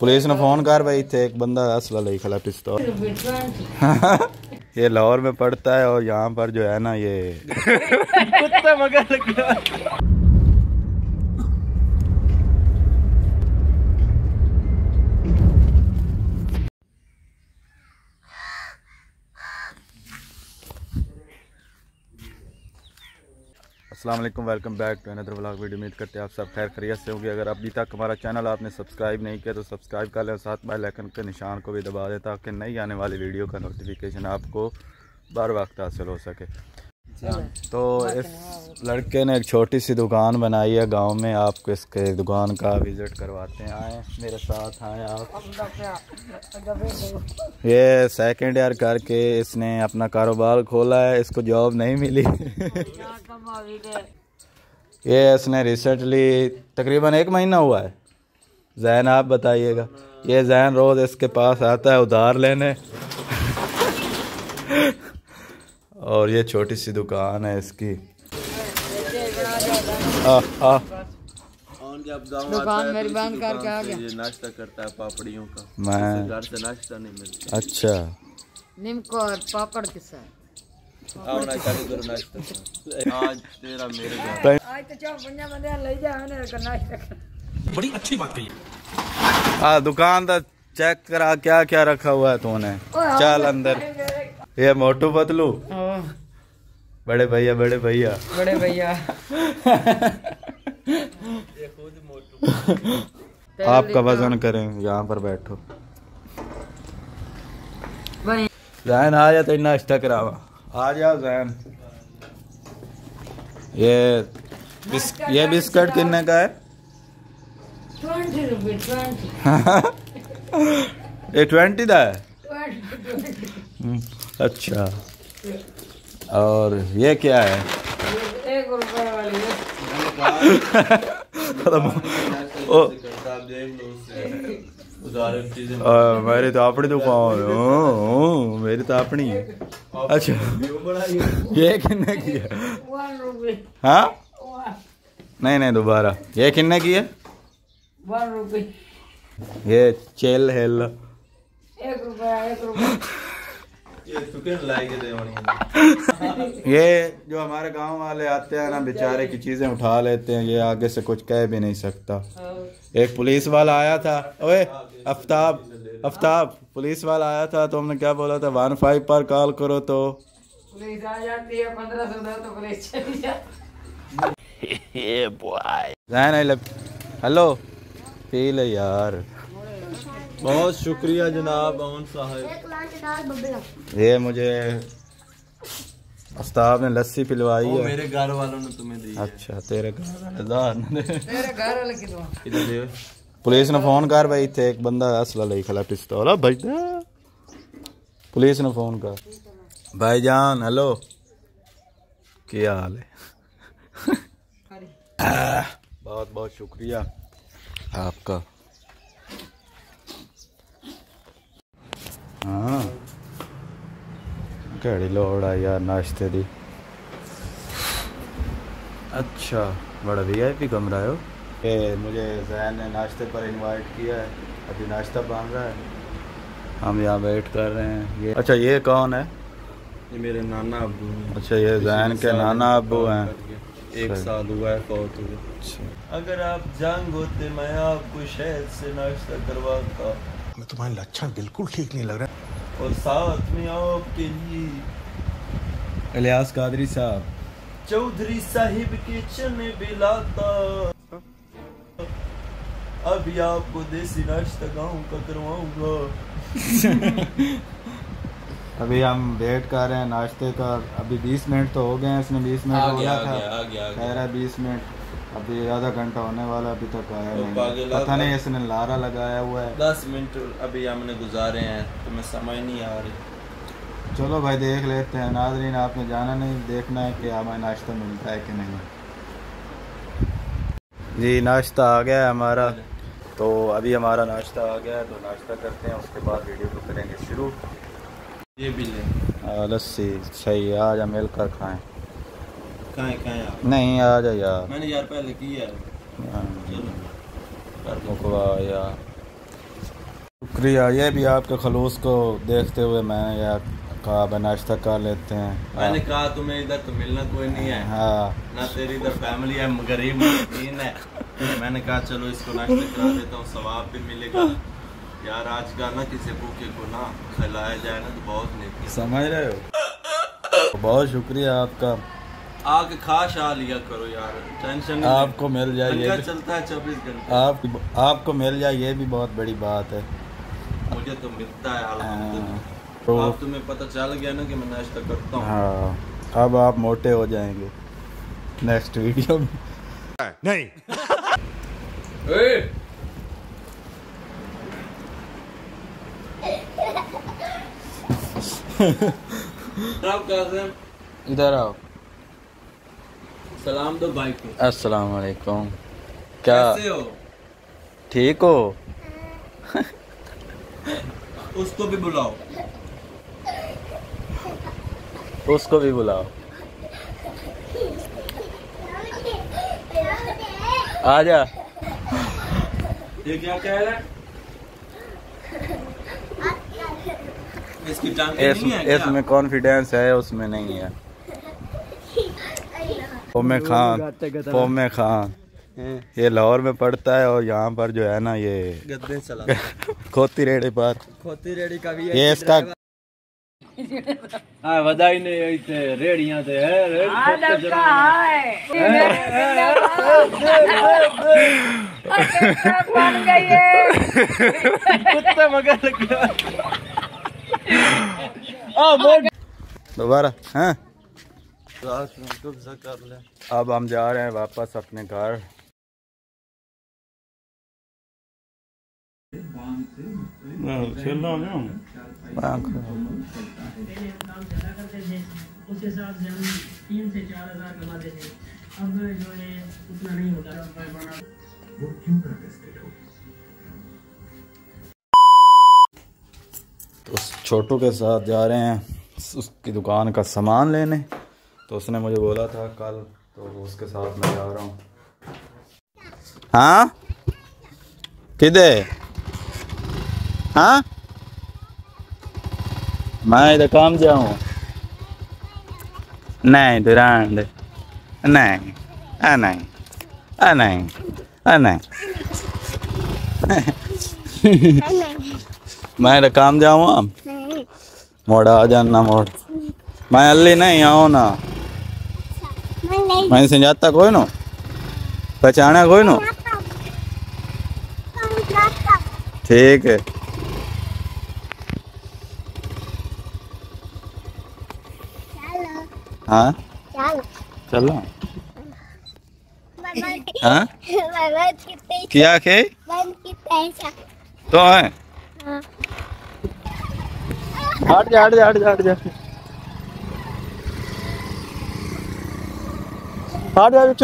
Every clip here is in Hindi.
पुलिस ने फोन कर भाई इतने एक बंदा असला ले खड़ा पिस्तौल। ये लाहौर में पड़ता है और यहाँ पर जो है ना ये कुत्ता मगर लगा। अस्सलाम वालेकुम, welcome back to another vlog video. उम्मीद करते हैं आप सब खैर खैरियत से होंगे। अगर अभी तक हमारा चैनल आपने सब्सक्राइब नहीं किया तो सब्सक्राइब कर लें, साथ बेल आइकन के निशान को भी दबा दें ताकि नई आने वाली वीडियो का नोटिफिकेशन आपको बार वक्त हासिल हो सके। तो इस लड़के ने एक छोटी सी दुकान बनाई है गाँव में, आपको इसके दुकान का विज़िट करवाते हैं। आएँ मेरे साथ, आएँ आप। ये सेकेंड ईयर करके इसने अपना कारोबार खोला है, इसको जॉब नहीं मिली। ये इसने रिसेंटली तकरीबन एक महीना हुआ है। जैन आप बताइएगा, ये जैन रोज़ इसके पास आता है उधार लेने। और ये छोटी सी दुकान है इसकी। दुकान मेरी बंद करके आ गया। ये नाश्ता करता है पापड़ियों का, मैं घर से नाश्ता नहीं मिलता। अच्छा, नीमको और पापड़ के साथ आज तेरा मेरे तो बड़ी अच्छी बात कही। दुकान का चेक करा, क्या क्या रखा हुआ है तूने। चल अंदर। ये मोटू पतलू बड़े भैया, बड़े भैया, बड़े भैया। ये खुद मोटू। आपका वजन करें, यहाँ पर बैठो। जहन आ जाते नाश्ता करावा, आ जाओ जैन। ये बिस्किट कितने का है? 20 रुपये। ये 20 का है। अच्छा, और ये क्या है? 1 रुपये वाली मेरी तो अपनी दुकान, मेरी तो अपनी। अच्छा, ये कितने की है? हाँ नहीं, दोबारा ये कितने की है? 1 रुपये। ये चेल हेल 1 रुपया। ये जो हमारे गांव वाले आते हैं ना, बेचारे की चीजें उठा लेते हैं, ये आगे से कुछ कह भी नहीं सकता। एक पुलिस वाला आया था, ओए आफ्ताब, पुलिस वाला आया था तो हमने क्या बोला था, 15 पर कॉल करो तो पुलिस आ जाती है, 1500 दो तो पुलिस चली जाती है। बॉय हेलो पी ले यार। बहुत शुक्रिया जनाब ओन साहब। ये मुझे आफ्ताब ने लस्सी पिलवाई है, मेरे घर वालों ने तुम्हें दी। अच्छा, तेरे घर वाले की। पुलिस ने फोन कर भाई, इतने एक बंदा असला ले खड़ा पिस्तौल। बजदा पुलिस ने फोन कर। भाईजान हेलो, क्या हाल है? बहुत बहुत शुक्रिया आपका। हाँ घड़ी लोड़ आई यार नाश्ते दी। अच्छा, बड़ा VIP कमरा है। मुझे जैन ने नाश्ते पर इनवाइट किया है, अभी नाश्ता बन रहा है, हम यहाँ वेट कर रहे हैं। ये अच्छा, ये कौन है? ये मेरे नाना अब्बू हैं। अच्छा, ये जैन के नाना अब्बू हैं। 1 साल हुआ है फौत हुए। अगर आप जंग होते मैं आपको शहद से नाश्ता करवाता। मैं तुम्हारे लक्षण बिल्कुल ठीक नहीं लग रहा। और साथ में आपके लिए इलियास कादरी साहब चौधरी साहिब के चने बिलाता। अभी आपको देसी नाश्ता गाँव का करवाऊंगा। अभी हम वेट कर रहे हैं नाश्ते का। अभी 20 मिनट तो हो गए हैं, इसने 20 मिनट हो गया था, कह रहा है 20 मिनट। अभी आधा घंटा होने वाला, अभी तक आया नहीं। पता नहीं इसने लारा लगाया हुआ है। 10 मिनट अभी हमने गुजारे हैं, तुम्हें समझ नहीं आ रही। चलो भाई देख लेते हैं। नाजरीन आपने जाना नहीं, देखना है कि हमें नाश्ता मिलता है कि नहीं। जी नाश्ता आ गया है हमारा, तो अभी हमारा नाश्ता आ गया है तो नाश्ता करते हैं, उसके बाद वीडियो को करेंगे शुरू। ये भी लें लस्सी, सही है। आज हम मिलकर खाएँ। खाएँ नहीं आ जा यार, मैंने यार पहले की है। मुखवाया शुक्रिया। ये भी आपके खलूस को देखते हुए मैंने यार कहा भाई नाश्ता कर लेते हैं। मैंने कहा तुम्हें इधर तो मिलना कोई नहीं है, हाँ ना तेरी इधर फैमिली है, गरीब मस्कीन है। मैंने कहा चलो इसको नाश्ता करा देता हूँ, सवाब भी मिलेगा यार। आज का ना किसी भूखे को ना खिलाया जाए ना तो बहुत नेकी, समझ रहे हो। बहुत शुक्रिया आपका। आके खा शा लिया करो यार, टेंशन आपको मिल जाए, ये चलता है 24 घंटे। आपको मिल जाए ये भी बहुत बड़ी बात है। मुझे तो मिलता है अल्हम्दुलिल्लाह। तो आप तुम्हें पता चल गया ना कि मैं नाश्ता करता हूँ। हाँ, अब आप मोटे हो जाएंगे नेक्स्ट वीडियो में। नहीं इधर आओ, सलाम दो भाई को। अस्सलाम वालेकुम, क्या कैसे हो? ठीक हो? उसको भी बुलाओ, उसको भी बुलाओ। आजा, ये क्या कह रहा है? इसकी टांग नहीं है क्या? इसमें कॉन्फिडेंस है, उसमें नहीं है। पोमे खान, पोमे खान ये लाहौर में पड़ता है और यहाँ पर जो है ना ये खोती रेड़ी पर, खोती रेड़ी का भी ये इसका वदाई ने इसे रेड़ियां से है दोबारा। हाँ कर ले, अब हम जा रहे हैं वापस अपने घर। तो छोटू के साथ जा रहे हैं उसकी दुकान का सामान लेने, तो उसने मुझे बोला था कल, तो उसके साथ मैं जा रहा हूँ। हाँ किधे? हाँ मैं इधर काम जाऊँ? नहीं दुरान दे, नहीं आ नहीं आ नहीं आ नहीं मैं इधर काम जाऊँ। हम मोड़ आ जाना, मोड़ मैं अल्ली नहीं आऊँ ना, मैं समझाता कोई नो पहचाना कोई नो। ठीक है, हाँ चलो। हाँ क्या के तो है? हट जा हट जा हट जा हट जा आजा। तो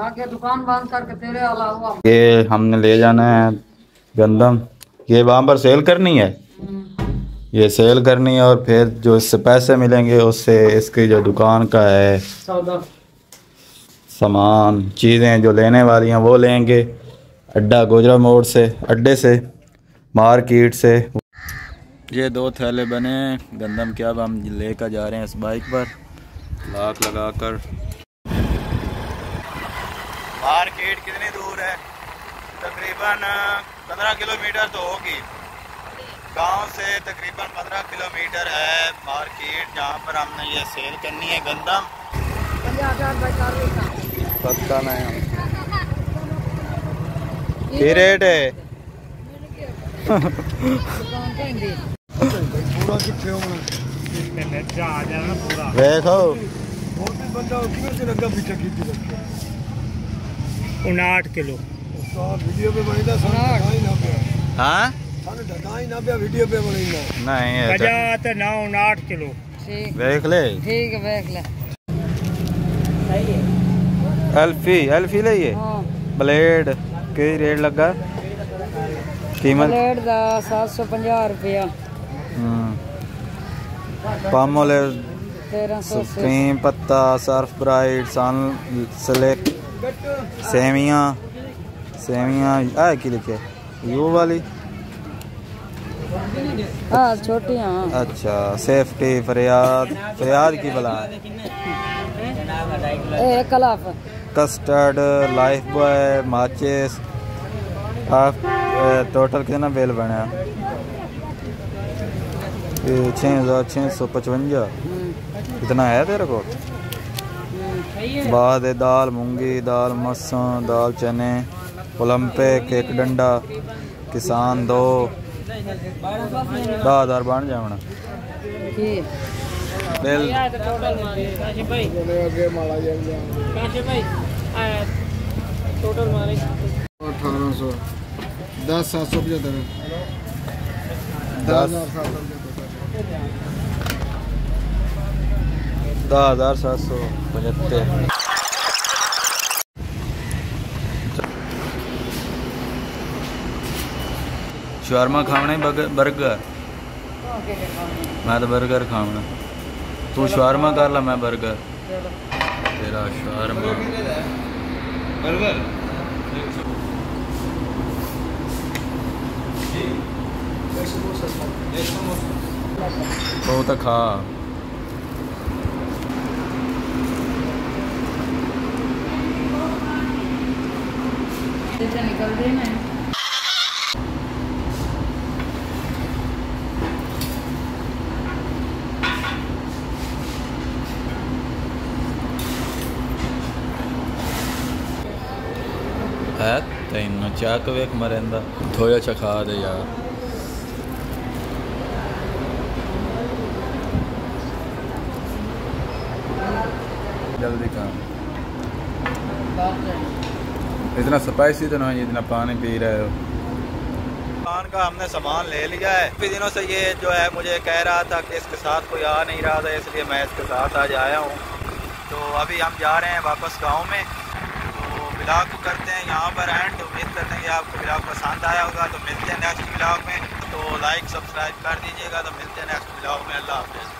के दुकान बंद करके तेरे आला हुआ। ये हमने ले जाना है गंदम, ये वहाँ पर सेल करनी है, ये सेल करनी है और फिर जो इससे पैसे मिलेंगे उससे इसकी जो दुकान का है सामान चीज़ें जो लेने वाली हैं वो लेंगे। अड्डा गोजरा मोड़ से, अड्डे से, मार्केट से। ये 2 थैले बने गंदम के, अब हम लेकर जा रहे हैं इस बाइक पर लाख लगाकर। मार्केट कितनी दूर है? तकरीबन 15 किलोमीटर तो होगी। गांव से तकरीबन 15 किलोमीटर है मार्केट, जहां पर हमने ये सेल करनी है गंदम। पता नहीं रेट है। ब्लेड के रेट लगा कीमत 750 रुपया। पामोले सुप्रीम पत्ता, सर्फ ब्राइट, सन सेलेक्ट, सेवियाँ सेवियाँ आए की लिखे यू वाली छोटी। अच्छा सेफ्टी फरियाद, फरियाद की भला है। कस्टर्ड, लाइफ बॉय, माचिस। आप टोटल कितना बिल बना? 6,655। इतना है तेरे को? बाद दाल, मूंगी दाल, मसों दाल, चने, ओलंपिक, एक डंडा, किसान दो, 10,000 बन जावना। बिल टोटल मारे 1,800। 10,775 10,775। शर्मा खाना है बर्गर? मैं तो बर्गर खाना। तू शर्मा कर ला, मैं बर्गर। तेरा शर्मा बर्गर बहुत खा। निकल रही है तेन चाक वेख मरेंदा थोड़ा चा खा दे यार। जल्दी काम, इतना स्पाइसी तो नहीं जितना पानी पी रहे हो। दुकान का हमने सामान ले लिया है। काफी दिनों से ये जो है मुझे कह रहा था कि इसके साथ कोई आ नहीं रहा था, इसलिए मैं इसके साथ आज आया हूँ। तो अभी हम जा रहे हैं वापस गांव में, तो ब्लॉग करते हैं यहाँ पर एंड। तो उम्मीद करते हैं कि आपको ब्लॉग पसंद आया होगा। तो मिलते हैं नेक्स्ट ब्लॉग में, तो लाइक सब्सक्राइब कर दीजिएगा। तो मिलते हैं नेक्स्ट ब्लॉग में। अल्लाह हाफिज़।